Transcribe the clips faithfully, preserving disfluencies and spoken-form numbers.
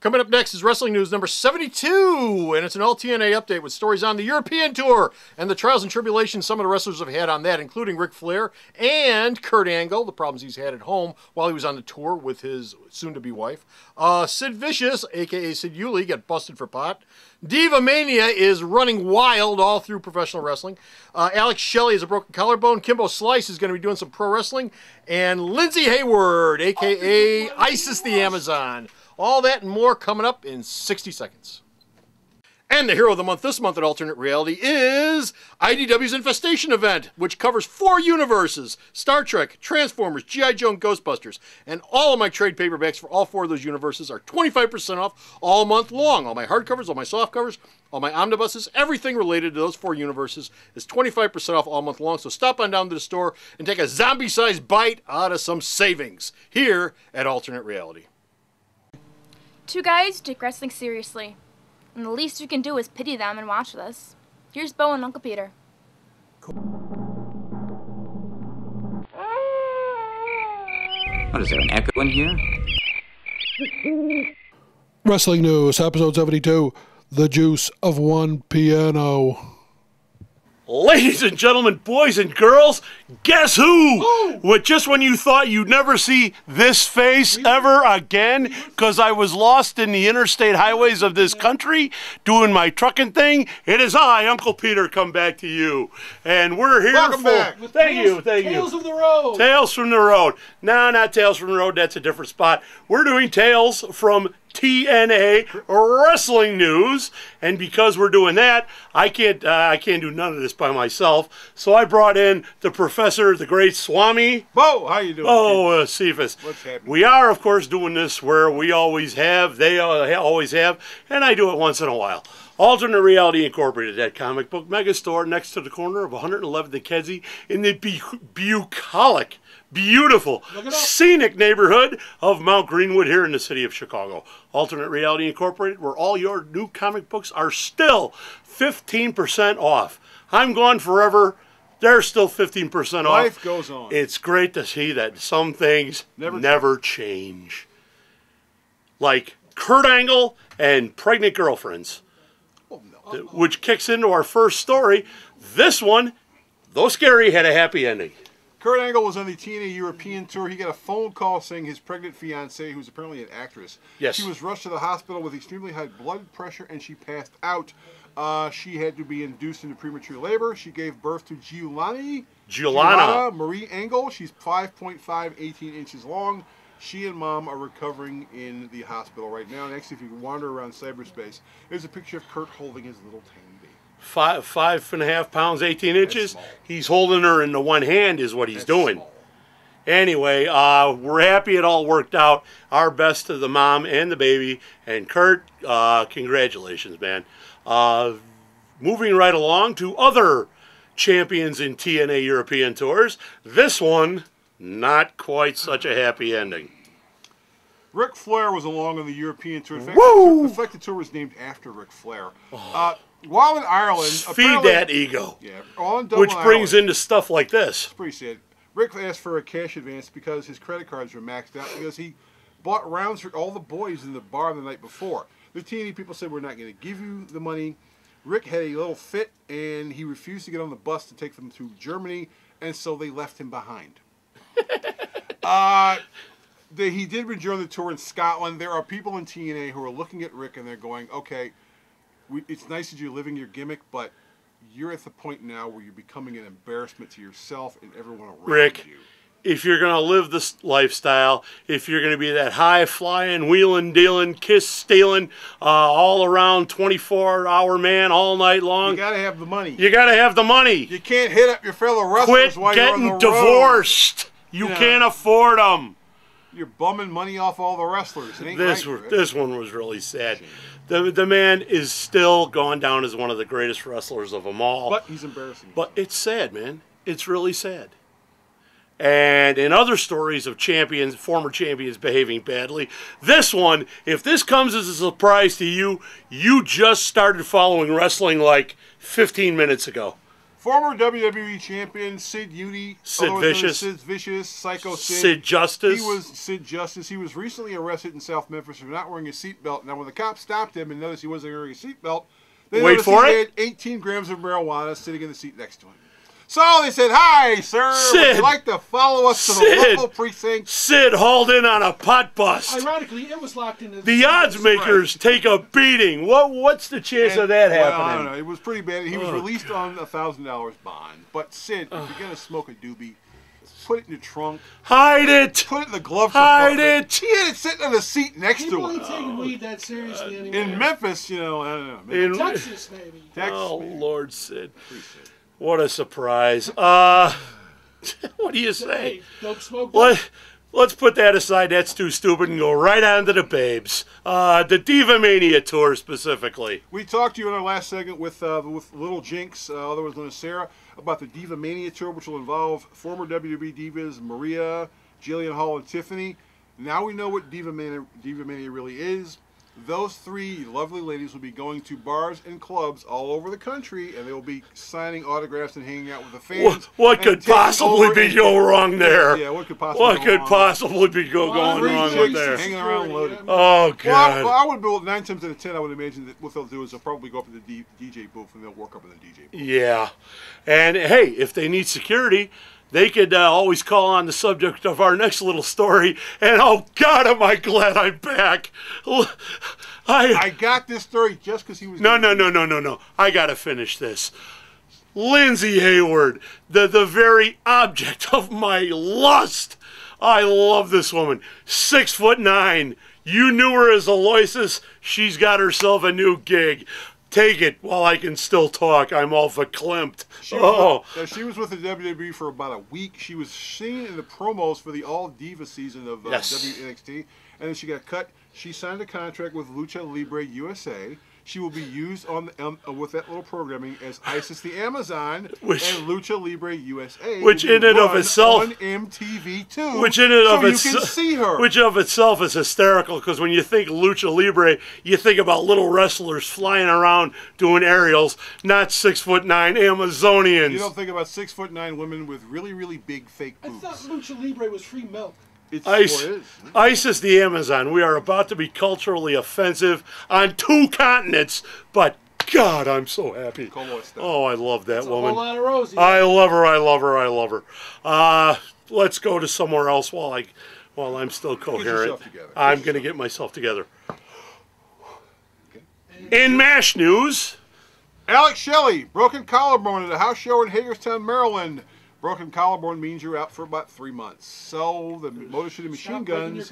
Coming up next is Wrestling News number seventy-two, and it's an all T N A update with stories on the European Tour and the trials and tribulations some of the wrestlers have had on that, including Ric Flair and Kurt Angle, the problems he's had at home while he was on the tour with his soon-to-be wife. Uh, Sid Vicious, a k a. Sid Eudy, got busted for pot. Diva Mania is running wild all through professional wrestling. Uh, Alex Shelley has a broken collarbone. Kimbo Slice is going to be doing some pro wrestling. And Lindsay Hayward, a k a. Isis the Amazon. All that and more coming up in sixty seconds. And the hero of the month this month at Alternate Reality is I D W's Infestation event, which covers four universes: Star Trek, Transformers, G I Joe, and Ghostbusters. And all of my trade paperbacks for all four of those universes are twenty-five percent off all month long. All my hardcovers, all my softcovers, all my omnibuses, everything related to those four universes is twenty-five percent off all month long. So stop on down to the store and take a zombie-sized bite out of some savings here at Alternate Reality. Two guys take wrestling seriously, and the least you can do is pity them and watch this. Here's Bo and Uncle Peter. Cool. What is there, an echo in here? Wrestling News, episode seventy-two, The Juice of One Piano. Ladies and gentlemen, boys and girls, guess who? Ooh. What, just when you thought you'd never see this face ever again, because I was lost in the interstate highways of this country doing my trucking thing, it is I, Uncle Peter, come back to you. And we're here Welcome for... back. With thank tales, you, thank tales you. Tales from the Road. Tales from the Road. No, not Tales from the Road, that's a different spot. We're doing Tales from T N A Wrestling News, and because we're doing that, I can't uh, I can't do none of this by myself. So I brought in the professor, the great Swami. Bo, how you doing? Oh, uh, Cephas. What's happening? We are, of course, doing this where we always have, they uh, always have, and I do it once in a while. Alternate Reality Incorporated, that comic book mega store next to the corner of one eleventh and Kedzie in the bu bucolic. beautiful, scenic neighborhood of Mount Greenwood here in the city of Chicago. Alternate Reality Incorporated, where all your new comic books are still fifteen percent off. I'm gone forever. They're still fifteen percent off. Life goes on. It's great to see that some things never, never change. change. Like Kurt Angle and pregnant girlfriends, oh, no. which kicks into our first story. This one, though scary, had a happy ending. Kurt Angle was on the T N A European tour. He got a phone call saying his pregnant fiancée, who's apparently an actress, yes. she was rushed to the hospital with extremely high blood pressure and she passed out. Uh, she had to be induced into premature labor. She gave birth to Giuliana, Giuliana Marie Angle. She's five foot five, eighteen inches long. She and Mom are recovering in the hospital right now. And actually, if you wander around cyberspace, there's a picture of Kurt holding his little tiny baby. Five, five and a half pounds, eighteen inches. He's holding her in the one hand is what he's That's doing. Small. Anyway, uh, we're happy it all worked out. Our best to the mom and the baby. And Kurt, uh, congratulations, man. Uh, moving right along to other champions in T N A European tours. This one, not quite such a happy ending. Ric Flair was along on the European tour. In fact, Woo! The, fact the tour was named after Ric Flair. Oh. Uh, While in Ireland, feed that ego. Yeah, all in Dublin, which brings Ireland, into stuff like this. It's pretty sad. Rick asked for a cash advance because his credit cards were maxed out because he bought rounds for all the boys in the bar the night before. The T N A people said, "We're not going to give you the money." Rick had a little fit and he refused to get on the bus to take them to Germany, and so they left him behind. uh, they, he did rejoin the tour in Scotland. There are people in T N A who are looking at Rick and they're going, "Okay. We, it's nice that you're living your gimmick, but you're at the point now where you're becoming an embarrassment to yourself and everyone around Rick, you. If you're going to live this lifestyle, if you're going to be that high-flying, wheeling, dealing, kiss-stealing, uh, all-around twenty-four hour man all night long. You got to have the money. You got to have the money. You can't hit up your fellow wrestlers Quit while you're on the road. Quit getting divorced. You yeah. can't afford them. You're bumming money off all the wrestlers. It ain't this right, this one was really sad. The, the man is still gone down as one of the greatest wrestlers of them all. But he's embarrassing. But it's sad, man. It's really sad. And in other stories of champions, former champions behaving badly, this one, if this comes as a surprise to you, you just started following wrestling like fifteen minutes ago. Former W W E champion Sid Eudy, Sid Vicious, Sid Vicious, Psycho Sid, Sid Justice. He was Sid Justice. He was recently arrested in South Memphis for not wearing a seatbelt. Now, when the cops stopped him and noticed he wasn't wearing a seatbelt, they Wait for he it. had eighteen grams of marijuana sitting in the seat next to him. So they said, "Hi, sir. Sid, would you like to follow us Sid, to the local precinct?" Sid hauled in on a pot bust. Ironically, it was locked in. The, the odds makers right. take a beating. What? What's the chance and, of that well, happening? I don't know. It was pretty bad. He oh, was released God. on a thousand dollars bond. But Sid, if you're gonna smoke a doobie, put it in your trunk. Hide it. Put it in the glove compartment. Hide it. He had it sitting on the seat next People to him. People ain't taking weed that seriously uh, anymore. In Memphis, you know, I don't know. Maybe. In Texas, maybe. Texas, oh, maybe. Lord, Sid. Appreciate it. What a surprise. Uh, what do you say? Hey, don't smoke. Let, let's put that aside. That's too stupid and go right on to the babes. Uh, the Diva Mania tour specifically. We talked to you in our last segment with, uh, with Little Jinx, uh, otherwise known as Sarah, about the Diva Mania tour, which will involve former W W E divas Maria, Jillian Hall, and Tiffany. Now we know what Diva Mania, Diva Mania really is. Those three lovely ladies will be going to bars and clubs all over the country, and they will be signing autographs and hanging out with the fans. What, what could possibly be go wrong there? Yeah, what could possibly what go could wrong possibly be go well, going wrong with there? Hanging around loaded. Oh God! Well, I, well, I would build nine times out of ten. I would imagine that what they'll do is they'll probably go up to the D J booth and they'll work up in the D J booth. Yeah, and hey, if they need security, they could uh, always call on the subject of our next little story. And oh God, am I glad I'm back. I, I got this story just because he was... No, no, no, no, no, no. I got to finish this. Lindsay Hayward, the, the very object of my lust. I love this woman. Six foot nine. You knew her as Aloysius. She's got herself a new gig. Take it while I can still talk. I'm all verklempt. She, oh. uh, she was with the W W E for about a week. She was seen in the promos for the All Diva season of uh, yes. W N X T. And then she got cut. She signed a contract with Lucha Libre U S A. She will be used on the, um, with that little programming as Isis the Amazon, which, and Lucha Libre U S A, which in and of itself on M T V two, which in and so of itself, see her, which of itself is hysterical because when you think Lucha Libre, you think about little wrestlers flying around doing aerials, not six foot nine Amazonians. You don't think about six foot nine women with really really big fake boobs. I thought Lucha Libre was free milk. It's Ice, is. Isis the Amazon. We are about to be culturally offensive on two continents, but God, I'm so happy. Oh, I love that it's woman. A whole lot of Rosie. I love her. I love her. I love her. Uh, let's go to somewhere else while I, while I'm still coherent. I'm gonna get myself together. Okay. In MASH news, Alex Shelley broken collarbone at a house show in Hagerstown, Maryland. Broken collarbone means you're out for about three months. So the Motor City Machine Guns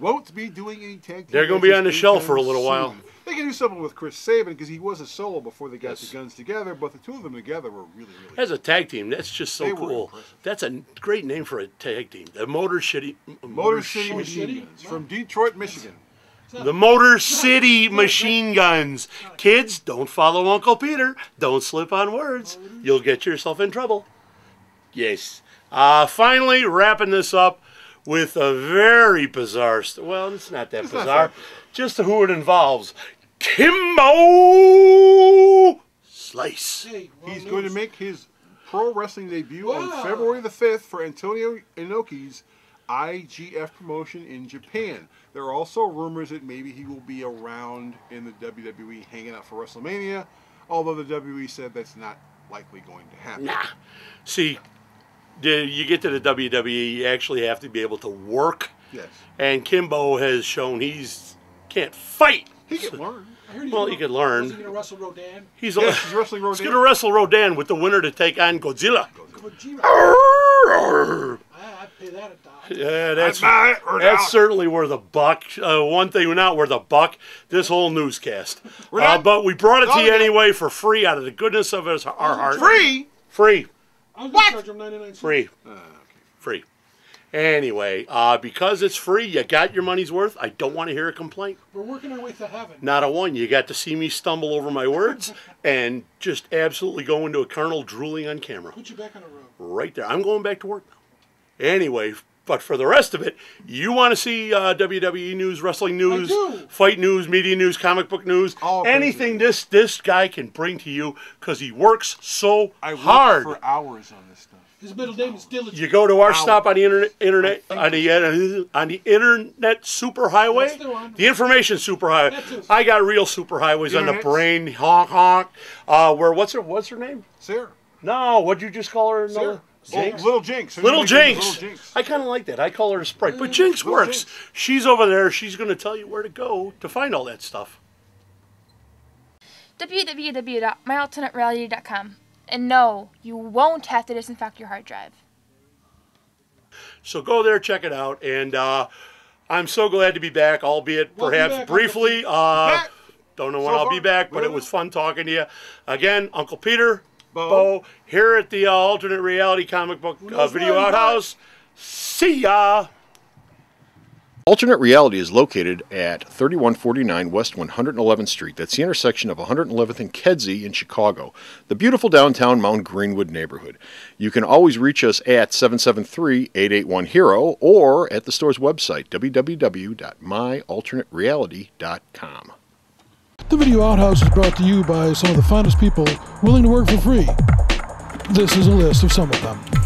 won't be doing any tag team. They're going to be on the shelf for a little soon. while. They can do something with Chris Sabin because he was a solo before they got yes. the guns together. But the two of them together were really, really. As cool. a tag team, that's just so they cool. That's a great name for a tag team. The Motor City Motor, Motor City Machine Guns from Detroit, Michigan. The Motor City Machine Guns. Kids, don't follow Uncle Peter. Don't slip on words. You'll get yourself in trouble. Yes. Uh, finally, wrapping this up with a very bizarre... Well, it's not that it's bizarre. Not just who it involves. Kimbo Slice. Hey, well, He's news. going to make his pro wrestling debut wow. on February the fifth for Antonio Inoki's I G F promotion in Japan. There are also rumors that maybe he will be around in the W W E hanging out for WrestleMania, although the W W E said that's not likely going to happen. Nah. See... You get to the W W E, you actually have to be able to work. Yes. And Kimbo has shown he's can't fight. He can learn. I heard he well, he could learn. He's going to wrestle Rodan. He's, yes, he's wrestling Rodan. He's going to wrestle Rodan with the winner to take on Godzilla. Godzilla. Godzilla. I, I'd pay that a dollar. Yeah, that's that's dollar. certainly worth a buck. Uh, one thing we're not worth a buck. This whole newscast. We're not, uh, but we brought it to you anyway for free out of the goodness of his, our heart. Free. Free. What? Free. Uh, okay. Free. Anyway, uh, because it's free, you got your money's worth. I don't want to hear a complaint. We're working our way to heaven. Not a one. You got to see me stumble over my words and just absolutely go into a carnal drooling on camera. Put you back on the road. Right there. I'm going back to work now. Anyway, But for the rest of it, you want to see uh, W W E news, wrestling news, fight news, media news, comic book news, all anything this this guy can bring to you because he works so I hard. Work for hours on this stuff. His middle name is Diligent. You go to our hours. Stop on the internet, internet on the uh, on the internet superhighway, the, the information superhighway. I got real superhighways on the brain. Honk honk. Uh, where what's her what's her name? Sarah. No, what'd you just call her? Sarah. Jinx? Oh, Little Jinx. Little Jinx. Little Jinx. I kind of like that. I call her a Sprite. But Jinx Little works. Jinx. She's over there. She's going to tell you where to go to find all that stuff. w w w dot my alternate reality dot com. And no, you won't have to disinfect your hard drive. So go there, check it out. And uh, I'm so glad to be back, albeit we'll perhaps back. briefly. Uh, don't know when so I'll far. be back, but really? It was fun talking to you. Again, Uncle Peter. Bo. Bo, here at the uh, Alternate Reality Comic Book uh, Video Outhouse. See ya! Alternate Reality is located at thirty-one forty-nine West one eleventh Street. That's the intersection of one eleventh and Kedzie in Chicago, the beautiful downtown Mount Greenwood neighborhood. You can always reach us at seven seven three, eight eight one, HERO or at the store's website, w w w dot my alternate reality dot com. The Video Outhouse is brought to you by some of the finest people willing to work for free. This is a list of some of them.